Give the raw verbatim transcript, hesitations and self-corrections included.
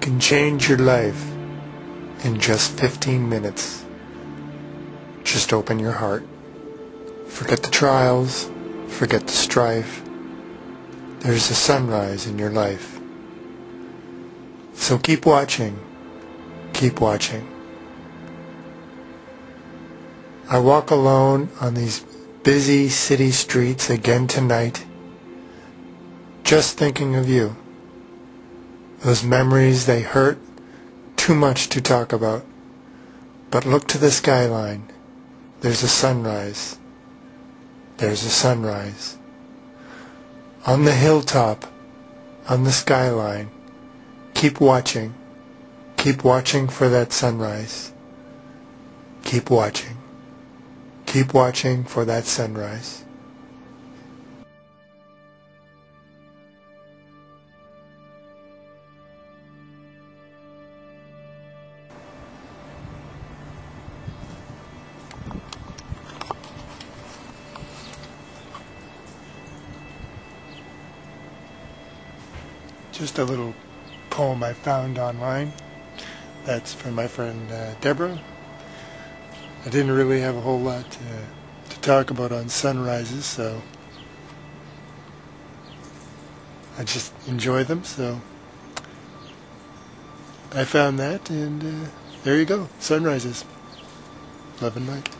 God can change your life in just fifteen minutes. Just open your heart. Forget the trials, forget the strife. There's a sunrise in your life. So keep watching, keep watching. I walk alone on these busy city streets again tonight, just thinking of you. Those memories, they hurt, too much to talk about. But look to the skyline. There's a sunrise. There's a sunrise. On the hilltop, on the skyline, keep watching. Keep watching for that sunrise. Keep watching. Keep watching for that sunrise. Just a little poem I found online. That's from my friend uh, Deborah. I didn't really have a whole lot to, to talk about on sunrises, so I just enjoy them. So I found that, and uh, there you go, sunrises. Love and light.